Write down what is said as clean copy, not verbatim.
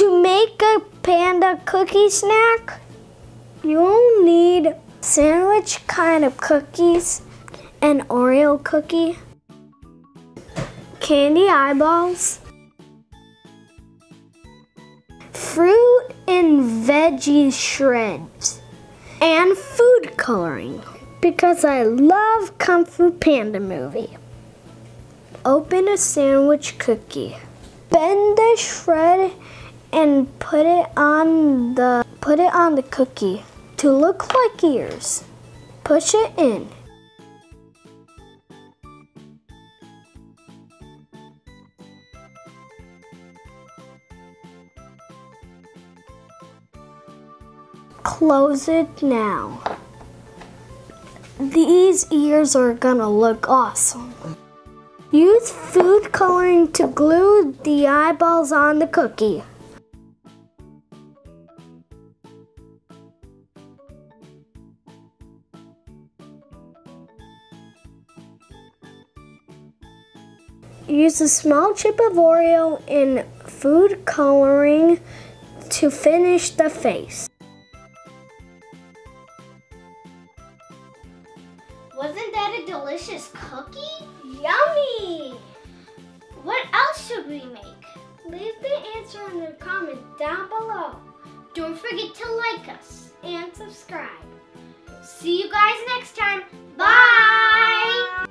To make a panda cookie snack, you'll need sandwich kind of cookies, an Oreo cookie, candy eyeballs, fruit and veggie shreds, and food coloring, because I love Kung Fu Panda movie. Open a sandwich cookie. Bend the shred and put it on the cookie to look like ears. Push it in. Close it now. These ears are gonna look awesome. Use food coloring to glue the eyeballs on the cookie. Use a small chip of Oreo in food coloring to finish the face. Wasn't that a delicious cookie? Yummy! What else should we make? Leave the answer in the comments down below. Don't forget to like us and subscribe. See you guys next time. Bye!